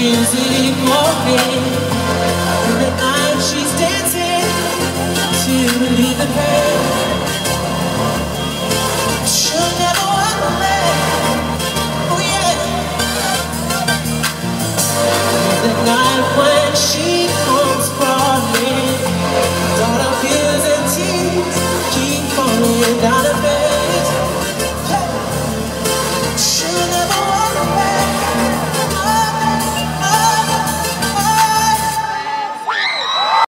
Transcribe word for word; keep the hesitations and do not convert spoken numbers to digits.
music walking. In the night she's dancing to leave the pain.